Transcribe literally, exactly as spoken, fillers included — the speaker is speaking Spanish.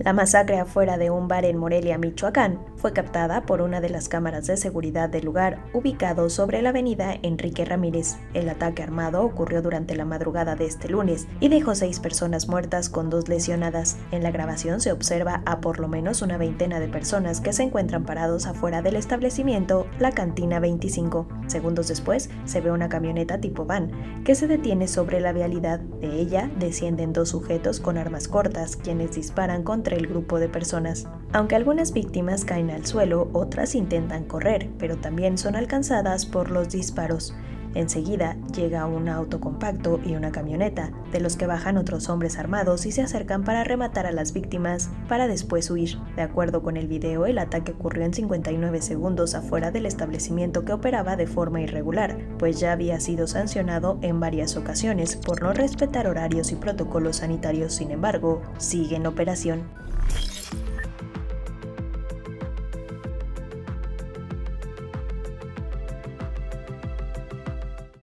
La masacre afuera de un bar en Morelia, Michoacán, fue captada por una de las cámaras de seguridad del lugar ubicado sobre la avenida Enrique Ramírez. El ataque armado ocurrió durante la madrugada de este lunes y dejó seis personas muertas con dos lesionadas. En la grabación se observa a por lo menos una veintena de personas que se encuentran parados afuera del establecimiento La Cantina veinticinco. Segundos después se ve una camioneta tipo van que se detiene sobre la vialidad. De ella descienden dos sujetos con armas cortas quienes disparan contra el grupo de personas. Aunque algunas víctimas caen al suelo, otras intentan correr, pero también son alcanzadas por los disparos. Enseguida llega un auto compacto y una camioneta, de los que bajan otros hombres armados y se acercan para rematar a las víctimas para después huir. De acuerdo con el video, el ataque ocurrió en cincuenta y nueve segundos afuera del establecimiento que operaba de forma irregular, pues ya había sido sancionado en varias ocasiones por no respetar horarios y protocolos sanitarios. Sin embargo, sigue en operación.